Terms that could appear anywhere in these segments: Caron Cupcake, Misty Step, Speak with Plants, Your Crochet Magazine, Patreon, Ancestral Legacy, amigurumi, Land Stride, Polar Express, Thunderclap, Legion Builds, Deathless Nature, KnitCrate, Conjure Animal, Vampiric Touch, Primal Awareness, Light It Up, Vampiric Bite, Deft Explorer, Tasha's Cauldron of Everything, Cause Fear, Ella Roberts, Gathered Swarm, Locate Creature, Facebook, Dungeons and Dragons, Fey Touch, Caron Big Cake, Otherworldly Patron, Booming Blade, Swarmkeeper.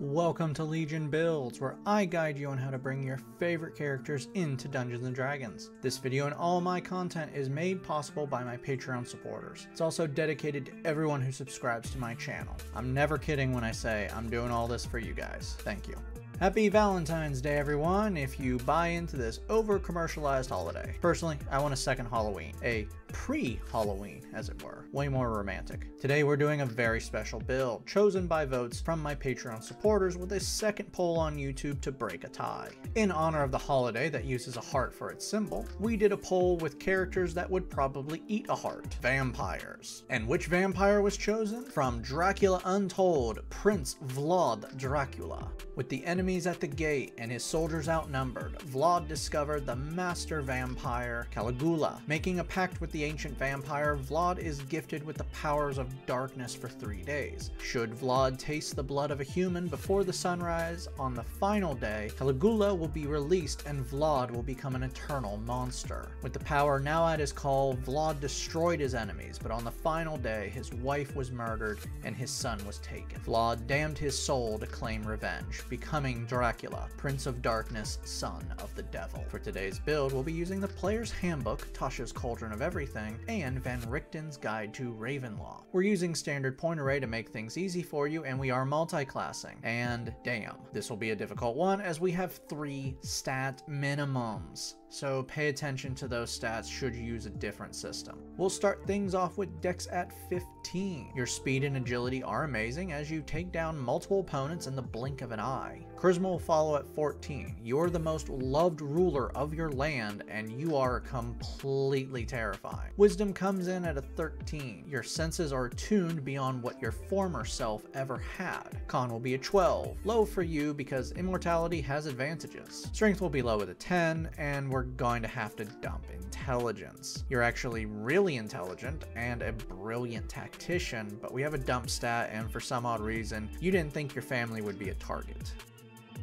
Welcome to Legion Builds, where I guide you on how to bring your favorite characters into Dungeons and Dragons. This video and all my content is made possible by my Patreon supporters. It's also dedicated to everyone who subscribes to my channel. I'm never kidding when I say I'm doing all this for you guys. Thank you. Happy Valentine's Day, everyone, if you buy into this over-commercialized holiday. Personally, I want a second Halloween, a pre-Halloween, as it were, way more romantic. Today, we're doing a very special build, chosen by votes from my Patreon supporters with a second poll on YouTube to break a tie. In honor of the holiday that uses a heart for its symbol, we did a poll with characters that would probably eat a heart, vampires. And which vampire was chosen? From Dracula Untold, Prince Vlad Dracula. With the enemy at the gate and his soldiers outnumbered, Vlad discovered the master vampire Caligula. Making a pact with the ancient vampire, Vlad is gifted with the powers of darkness for 3 days. Should Vlad taste the blood of a human before the sunrise on the final day, Caligula will be released and Vlad will become an eternal monster. With the power now at his call, Vlad destroyed his enemies, but on the final day his wife was murdered and his son was taken. Vlad damned his soul to claim revenge, becoming Dracula, Prince of Darkness, Son of the Devil. For today's build, we'll be using the Player's Handbook, Tasha's Cauldron of Everything, and Van Richten's Guide to Ravenloft. We're using standard point array to make things easy for you, and we are multi-classing. And damn, this will be a difficult one as we have 3 stat minimums. So pay attention to those stats should you use a different system. We'll start things off with Dex at 15. Your speed and agility are amazing as you take down multiple opponents in the blink of an eye. Charisma will follow at 14. You're the most loved ruler of your land and you are completely terrifying. Wisdom comes in at a 13. Your senses are tuned beyond what your former self ever had. Con will be a 12. Low for you because immortality has advantages. Strength will be low at a 10 and we're going to have to dump intelligence. You're actually really intelligent and a brilliant tactician, but we have a dump stat and for some odd reason, you didn't think your family would be a target.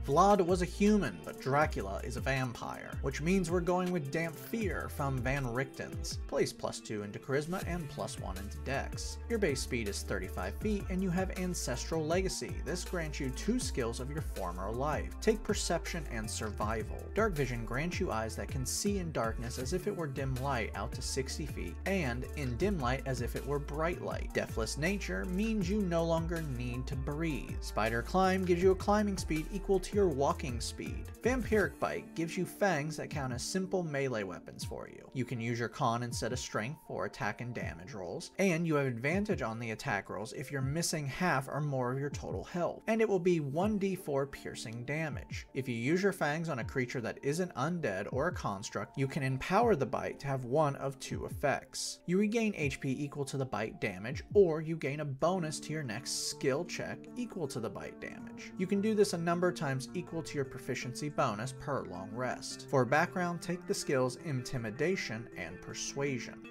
Vlad was a human, but Dracula is a vampire, which means we're going with Dhampir from Van Richten's. Place +2 into Charisma and +1 into Dex. Your base speed is 35 feet, and you have Ancestral Legacy. This grants you 2 skills of your former life. Take Perception and Survival. Dark Vision grants you eyes that can see in darkness as if it were dim light out to 60 feet, and in dim light as if it were bright light. Deathless Nature means you no longer need to breathe. Spider Climb gives you a climbing speed equal to your walking speed. Vampiric Bite gives you fangs that count as simple melee weapons for you. You can use your con instead of strength for attack and damage rolls, and you have advantage on the attack rolls if you're missing half or more of your total health, and it will be 1d4 piercing damage. If you use your fangs on a creature that isn't undead or a construct, you can empower the bite to have one of 2 effects. You regain HP equal to the bite damage, or you gain a bonus to your next skill check equal to the bite damage. You can do this a number of times equal to your proficiency bonus per long rest. For background, take the skills Intimidation and Persuasion.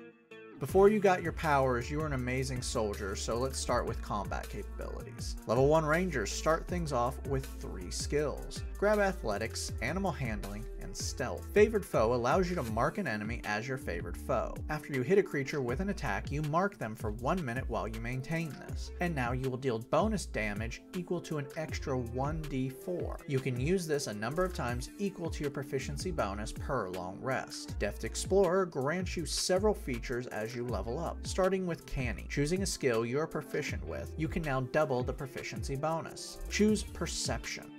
Before you got your powers, you were an amazing soldier, so let's start with combat capabilities. Level 1 Rangers start things off with 3 skills. Grab Athletics, Animal Handling, and Stealth. Favored Foe allows you to mark an enemy as your favored foe. After you hit a creature with an attack, you mark them for 1 minute while you maintain this. And now you will deal bonus damage equal to an extra 1d4. You can use this a number of times equal to your proficiency bonus per long rest. Deft Explorer grants you several features as you level up, starting with Canny. Choosing a skill you are proficient with, you can now double the proficiency bonus. Choose Perception.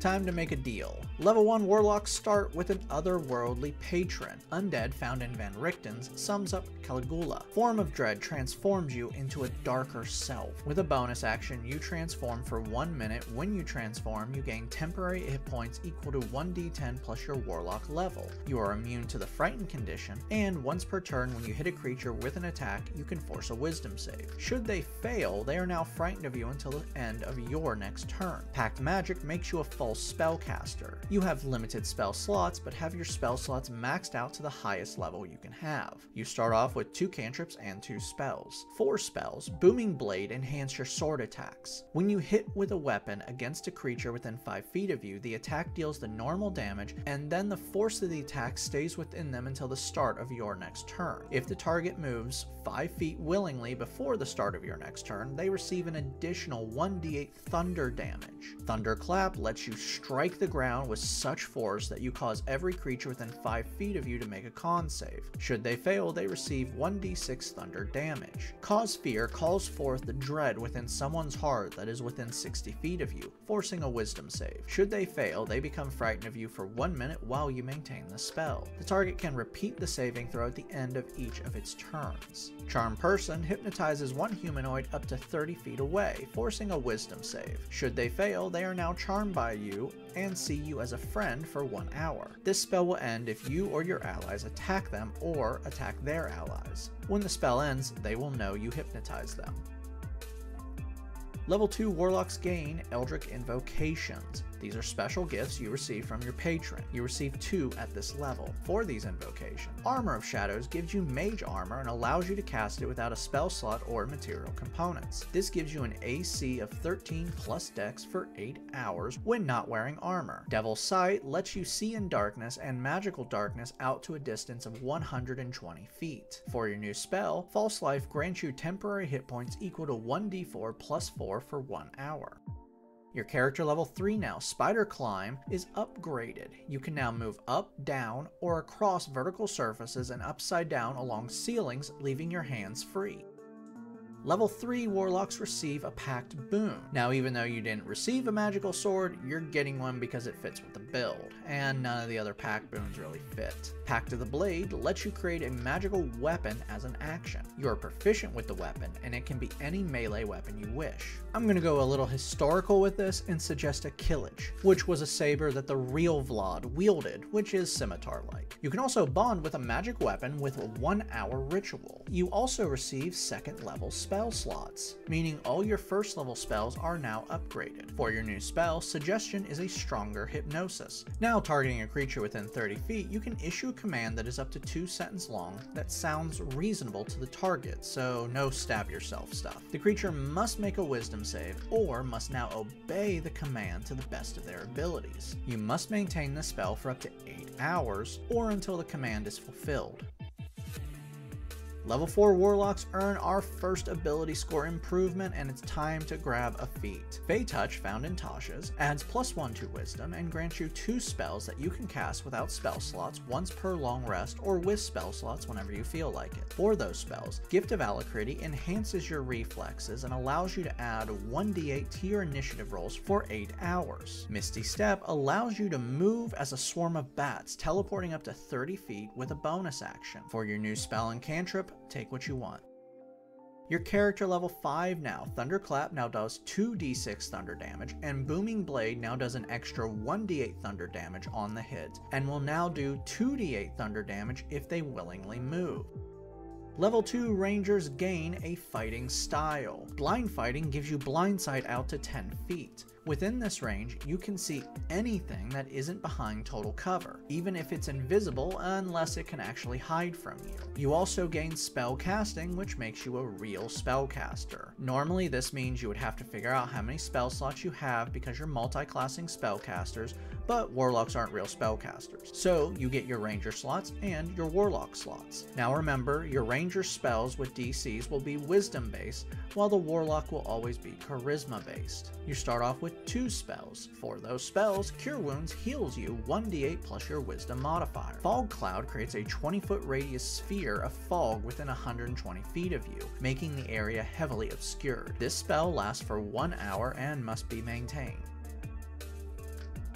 Time to make a deal. Level 1 Warlocks start with an Otherworldly Patron. Undead found in Van Richten's sums up Caligula. Form of Dread transforms you into a darker self. With a bonus action, you transform for 1 minute. When you transform, you gain temporary hit points equal to 1d10 plus your Warlock level. You are immune to the Frightened condition, and once per turn when you hit a creature with an attack, you can force a Wisdom save. Should they fail, they are now frightened of you until the end of your next turn. Pact Magic makes you a false Feral Spellcaster. You have limited spell slots, but have your spell slots maxed out to the highest level you can have. You start off with 2 cantrips and 2 spells. For spells, Booming Blade enhance your sword attacks. When you hit with a weapon against a creature within 5 feet of you, the attack deals the normal damage, and then the force of the attack stays within them until the start of your next turn. If the target moves 5 feet willingly before the start of your next turn, they receive an additional 1d8 thunder damage. Thunderclap lets you strike the ground with such force that you cause every creature within 5 feet of you to make a con save. Should they fail, they receive 1d6 thunder damage. Cause Fear calls forth the dread within someone's heart that is within 60 feet of you, forcing a wisdom save. Should they fail, they become frightened of you for 1 minute while you maintain the spell. The target can repeat the saving throw at the end of each of its turns. Charm Person hypnotizes one humanoid up to 30 feet away, forcing a wisdom save. Should they fail, they are now charmed by you and see you as a friend for 1 hour. This spell will end if you or your allies attack them or attack their allies. When the spell ends, they will know you hypnotized them. Level 2 Warlocks gain Eldritch Invocations. These are special gifts you receive from your patron. You receive 2 at this level for these invocations. Armor of Shadows gives you mage armor and allows you to cast it without a spell slot or material components. This gives you an AC of 13 plus dex for 8 hours when not wearing armor. Devil's Sight lets you see in darkness and magical darkness out to a distance of 120 feet. For your new spell, False Life grants you temporary hit points equal to 1d4 plus 4 for 1 hour. Your character level 3 now, Spider Climb, is upgraded. You can now move up, down, or across vertical surfaces and upside down along ceilings, leaving your hands free. Level 3 Warlocks receive a Pact Boon. Now, even though you didn't receive a magical sword, you're getting one because it fits with the build, and none of the other Pact Boons really fit. Pact of the Blade lets you create a magical weapon as an action. You're proficient with the weapon, and it can be any melee weapon you wish. I'm gonna go a little historical with this and suggest a Kilage, which was a saber that the real Vlad wielded, which is scimitar-like. You can also bond with a magic weapon with a 1-hour ritual. You also receive 2nd-level spell slots, meaning all your 1st-level spells are now upgraded. For your new spell, Suggestion is a stronger hypnosis. Now targeting a creature within 30 feet, you can issue a command that is up to 2 sentences long that sounds reasonable to the target, so no stab yourself stuff. The creature must make a wisdom save or must now obey the command to the best of their abilities. You must maintain the spell for up to 8 hours or until the command is fulfilled. Level 4 Warlocks earn our 1st ability score improvement, and it's time to grab a feat. Fey Touch, found in Tasha's, adds +1 to Wisdom and grants you 2 spells that you can cast without spell slots once per long rest or with spell slots whenever you feel like it. For those spells, Gift of Alacrity enhances your reflexes and allows you to add 1d8 to your initiative rolls for 8 hours. Misty Step allows you to move as a swarm of bats, teleporting up to 30 feet with a bonus action. For your new spell and cantrip, take what you want. Your character level 5 now, Thunderclap now does 2d6 thunder damage, and Booming Blade now does an extra 1d8 thunder damage on the hit, and will now do 2d8 thunder damage if they willingly move. Level 2 Rangers gain a Fighting Style. Blind Fighting gives you blindsight out to 10 feet. Within this range, you can see anything that isn't behind total cover, even if it's invisible, unless it can actually hide from you. You also gain spell casting, which makes you a real spellcaster. Normally, this means you would have to figure out how many spell slots you have because you're multi-classing spellcasters, but Warlocks aren't real spellcasters. So you get your Ranger slots and your Warlock slots. Now remember, your Ranger spells with DCs will be Wisdom-based, while the Warlock will always be Charisma-based. You start off with 2 spells. For those spells, Cure Wounds heals you 1d8 plus your Wisdom modifier. Fog Cloud creates a 20-foot radius sphere of fog within 120 feet of you, making the area heavily obscured. This spell lasts for 1 hour and must be maintained.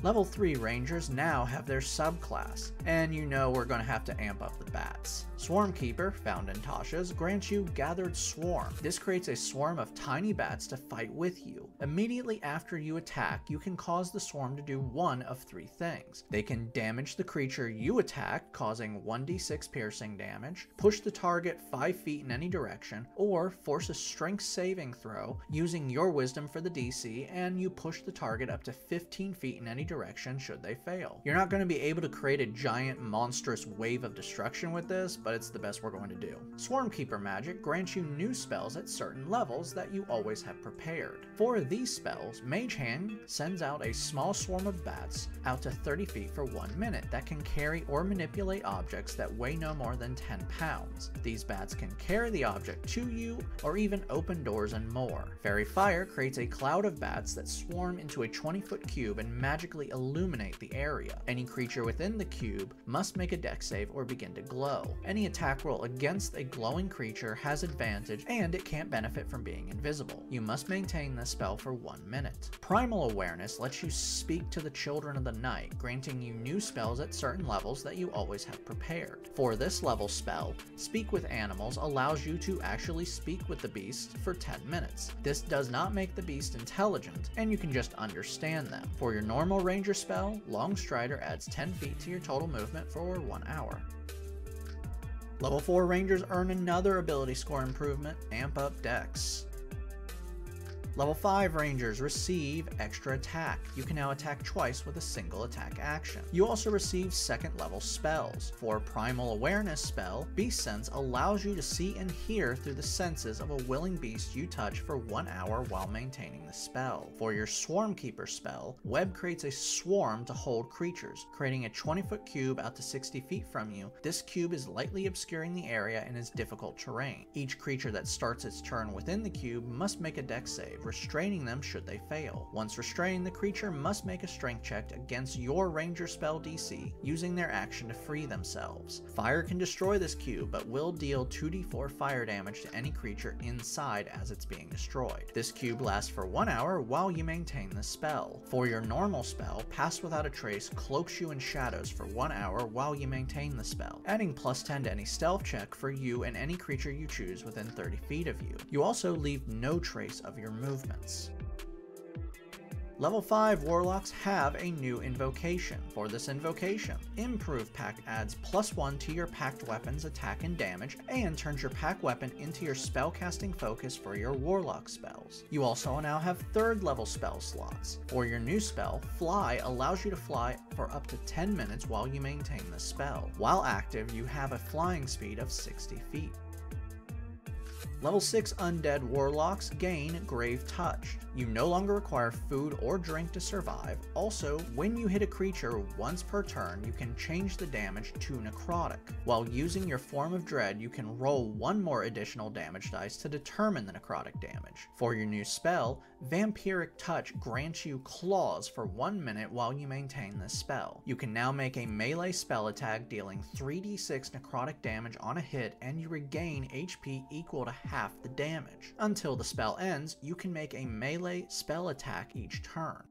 Level 3 Rangers now have their subclass, and you know we're going to have to amp up the bats. Swarmkeeper, found in Tasha's, grants you Gathered Swarm. This creates a swarm of tiny bats to fight with you. Immediately after you attack, you can cause the swarm to do 1 of 3 things. They can damage the creature you attack, causing 1d6 piercing damage, push the target 5 feet in any direction, or force a Strength saving throw using your Wisdom for the DC, and you push the target up to 15 feet in any direction should they fail. You're not going to be able to create a giant monstrous wave of destruction with this, but it's the best we're going to do. Swarmkeeper magic grants you new spells at certain levels that you always have prepared. For these spells, Mage Hand sends out a small swarm of bats out to 30 feet for 1 minute that can carry or manipulate objects that weigh no more than 10 pounds. These bats can carry the object to you or even open doors and more. Fairy Fire creates a cloud of bats that swarm into a 20-foot cube and magically illuminate the area. Any creature within the cube must make a dex save or begin to glow. Any attack roll against a glowing creature has advantage and it can't benefit from being invisible. You must maintain this spell for 1 minute. Primal Awareness lets you speak to the Children of the Night, granting you new spells at certain levels that you always have prepared. For this level spell, Speak with Animals allows you to actually speak with the beast for 10 minutes. This does not make the beast intelligent, and you can just understand them. For your normal ranger spell, Long Strider adds 10 feet to your total movement for 1 hour. Level 4 Rangers earn another ability score improvement, Amp Up Dex. Level 5 Rangers receive extra attack. You can now attack twice with a single attack action. You also receive second level spells. For Primal Awareness spell, Beast Sense allows you to see and hear through the senses of a willing beast you touch for 1 hour while maintaining the spell. For your Swarmkeeper spell, Web creates a swarm to hold creatures, creating a 20-foot cube out to 60 feet from you. This cube is lightly obscuring the area and is difficult terrain. Each creature that starts its turn within the cube must make a dex save, restraining them should they fail. Once restrained, the creature must make a strength check against your ranger spell DC, using their action to free themselves. Fire can destroy this cube, but will deal 2d4 fire damage to any creature inside as it's being destroyed. This cube lasts for 1 hour while you maintain the spell. For your normal spell, Pass Without a Trace cloaks you in shadows for 1 hour while you maintain the spell, adding +10 to any stealth check for you and any creature you choose within 30 feet of you. You also leave no trace of your move. Level 5 Warlocks have a new invocation. For this invocation, Improve Pact adds +1 to your Pact weapon's attack and damage, and turns your Pact weapon into your spellcasting focus for your Warlock spells. You also now have third level spell slots. For your new spell, Fly allows you to fly for up to 10 minutes while you maintain the spell. While active, you have a flying speed of 60 feet. Level 6 Undead Warlocks gain Grave Touch. You no longer require food or drink to survive. Also, when you hit a creature once per turn, you can change the damage to necrotic. While using your Form of Dread, you can roll one more additional damage dice to determine the necrotic damage. For your new spell, Vampiric Touch grants you claws for 1 minute while you maintain this spell. You can now make a melee spell attack dealing 3d6 necrotic damage on a hit, and you regain HP equal to half the damage. Until the spell ends, you can make a melee spell attack each turn.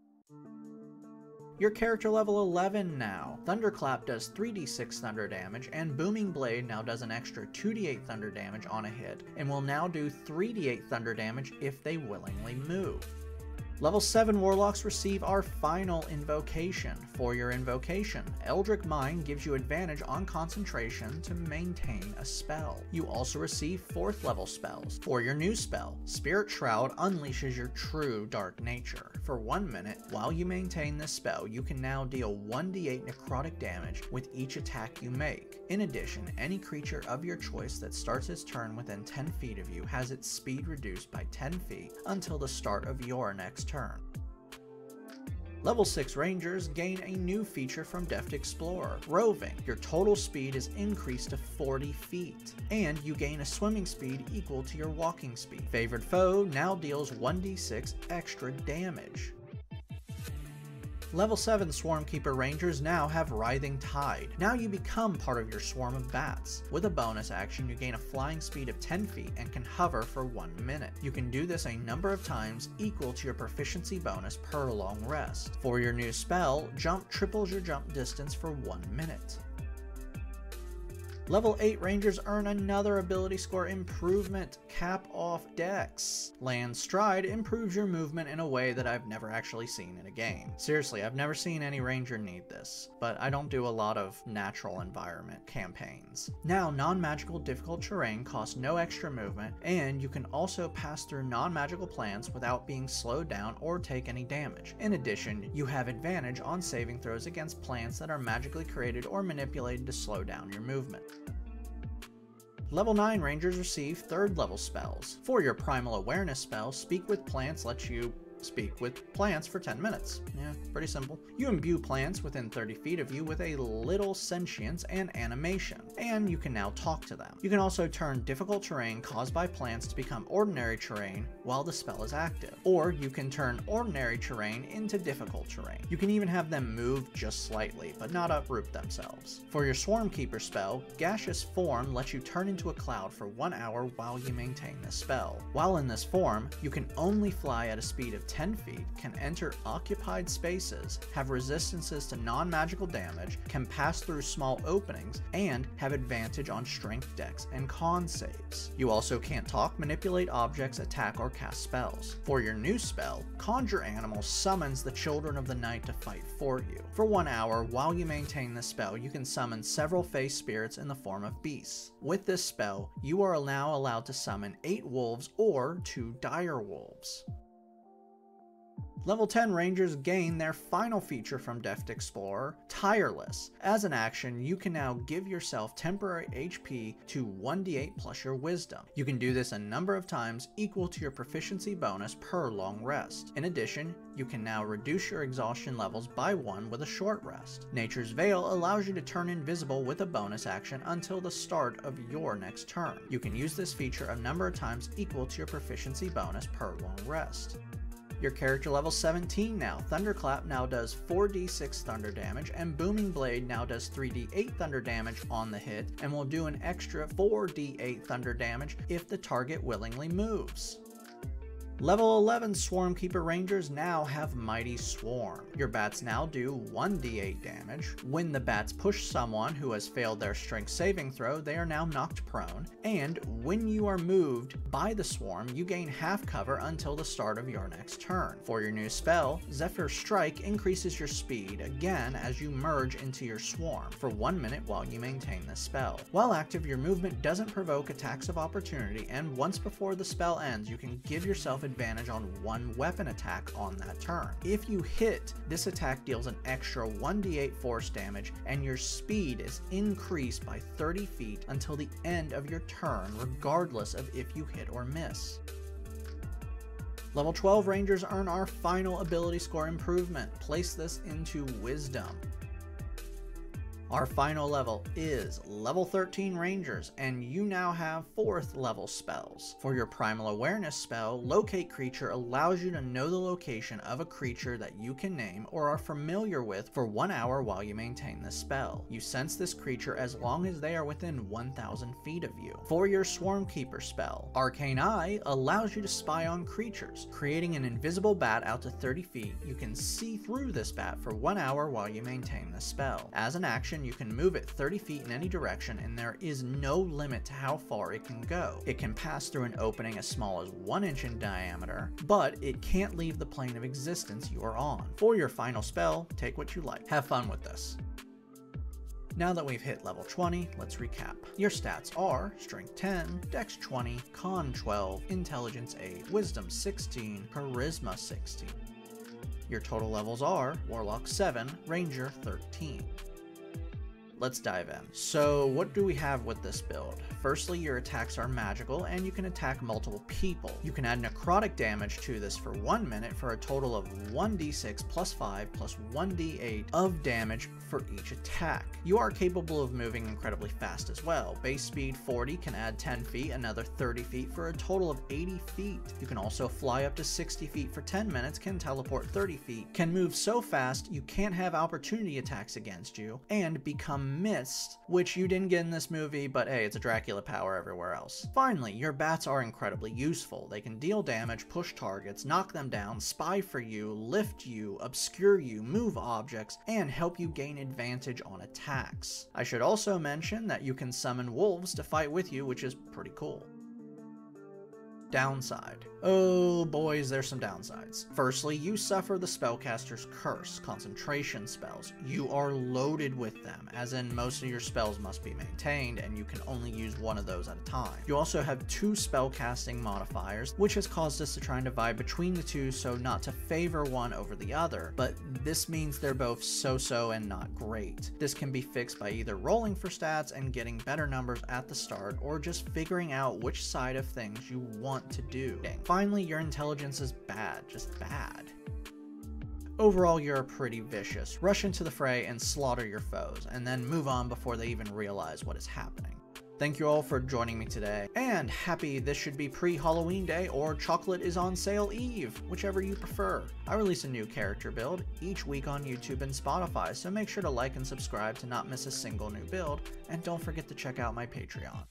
Your character level 11 now. Thunderclap does 3d6 thunder damage, and Booming Blade now does an extra 2d8 thunder damage on a hit, and will now do 3d8 thunder damage if they willingly move. Level 7 Warlocks receive our final invocation. For your invocation, Eldritch Mind gives you advantage on concentration to maintain a spell. You also receive 4th level spells. For your new spell, Spirit Shroud unleashes your true dark nature. For 1 minute, while you maintain this spell, you can now deal 1d8 necrotic damage with each attack you make. In addition, any creature of your choice that starts its turn within 10 feet of you has its speed reduced by 10 feet until the start of your next turn. Level 6 Rangers gain a new feature from Deft Explorer, Roving. Your total speed is increased to 40 feet, and you gain a swimming speed equal to your walking speed. Favored Foe now deals 1d6 extra damage. Level 7 Swarmkeeper Rangers now have Writhing Tide. Now you become part of your swarm of bats. With a bonus action, you gain a flying speed of 10 feet and can hover for 1 minute. You can do this a number of times equal to your proficiency bonus per long rest. For your new spell, Jump triples your jump distance for 1 minute. Level 8 Rangers earn another ability score improvement, Cap Off Dex. Land Stride improves your movement in a way that I've never actually seen in a game. Seriously, I've never seen any Ranger need this, but I don't do a lot of natural environment campaigns. Now, non-magical difficult terrain costs no extra movement, and you can also pass through non-magical plants without being slowed down or take any damage. In addition, you have advantage on saving throws against plants that are magically created or manipulated to slow down your movement. Level 9 Rangers receive 3rd level spells. For your Primal Awareness spell, Speak with Plants lets you speak with plants for 10 minutes. Yeah, pretty simple. You imbue plants within 30 feet of you with a little sentience and animation, and you can now talk to them. You can also turn difficult terrain caused by plants to become ordinary terrain while the spell is active, or you can turn ordinary terrain into difficult terrain. You can even have them move just slightly, but not uproot themselves. For your Swarmkeeper spell, Gaseous Form lets you turn into a cloud for 1 hour while you maintain this spell. While in this form, you can only fly at a speed of 10 feet, can enter occupied spaces, have resistances to non-magical damage, can pass through small openings, and have advantage on strength decks and con saves. You also can't talk, manipulate objects, attack, or cast spells. For your new spell, Conjure Animal summons the Children of the Night to fight for you. For 1 hour, while you maintain this spell, you can summon several fey spirits in the form of beasts. With this spell, you are now allowed to summon 8 wolves or 2 dire wolves. Level 10 Rangers gain their final feature from Deft Explorer, Tireless. As an action, you can now give yourself temporary HP to 1d8 plus your wisdom. You can do this a number of times equal to your proficiency bonus per long rest. In addition, you can now reduce your exhaustion levels by 1 with a short rest. Nature's Veil allows you to turn invisible with a bonus action until the start of your next turn. You can use this feature a number of times equal to your proficiency bonus per long rest. Your character level 17 now. Thunderclap now does 4d6 thunder damage, and Booming Blade now does 3d8 thunder damage on the hit, and will do an extra 4d8 thunder damage if the target willingly moves. Level 11 Swarmkeeper Rangers now have Mighty Swarm. Your bats now do 1d8 damage. When the bats push someone who has failed their strength saving throw, they are now knocked prone, and when you are moved by the swarm, you gain half cover until the start of your next turn. For your new spell, Zephyr Strike increases your speed again as you merge into your swarm for 1 minute while you maintain this spell. While active, your movement doesn't provoke attacks of opportunity, and once before the spell ends, you can give yourself advantage on 1 weapon attack on that turn. If you hit, this attack deals an extra 1d8 force damage, and your speed is increased by 30 feet until the end of your turn, regardless of if you hit or miss. Level 12 Rangers earn our final ability score improvement. Place this into Wisdom. Our final level is level 13 Rangers, and you now have 4th level spells. For your Primal Awareness spell, Locate Creature allows you to know the location of a creature that you can name or are familiar with for 1 hour while you maintain the spell. You sense this creature as long as they are within 1,000 feet of you. For your Swarmkeeper spell, Arcane Eye allows you to spy on creatures. Creating an invisible bat out to 30 feet, you can see through this bat for 1 hour while you maintain the spell. As an action, you can move it 30 feet in any direction, and there is no limit to how far it can go. It can pass through an opening as small as 1 inch in diameter, but it can't leave the plane of existence you are on. For your final spell, take what you like. Have fun with this. Now that we've hit level 20, let's recap. Your stats are Strength 10, Dex 20, Con 12, Intelligence 8, Wisdom 16, Charisma 16. Your total levels are Warlock 7, Ranger 13. Let's dive in. So what do we have with this build? Firstly, your attacks are magical, and you can attack multiple people. You can add necrotic damage to this for 1 minute for a total of 1d6 plus 5 plus 1d8 of damage for each attack. You are capable of moving incredibly fast as well. Base speed 40, can add 10 feet, another 30 feet for a total of 80 feet. You can also fly up to 60 feet for 10 minutes, can teleport 30 feet, can move so fast you can't have opportunity attacks against you, and become Mist, which you didn't get in this movie, but hey, it's a Dracula power everywhere else. Finally, your bats are incredibly useful. They can deal damage, push targets, knock them down, spy for you, lift you, obscure you, move objects, and help you gain advantage on attacks. I should also mention that you can summon wolves to fight with you, which is pretty cool. Downside. Oh boys, there's some downsides. Firstly, you suffer the spellcaster's curse, concentration spells. You are loaded with them, as in most of your spells must be maintained, and you can only use one of those at a time. You also have two spellcasting modifiers, which has caused us to try and divide between the two so not to favor one over the other, but this means they're both so-so and not great. This can be fixed by either rolling for stats and getting better numbers at the start, or just figuring out which side of things you want to do. Finally, your intelligence is bad, just bad. Overall, you're pretty vicious. Rush into the fray and slaughter your foes, and then move on before they even realize what is happening. Thank you all for joining me today, and happy this should be pre-Halloween day or chocolate is on sale eve, whichever you prefer. I release a new character build each week on YouTube and Spotify, so make sure to like and subscribe to not miss a single new build, and don't forget to check out my Patreon.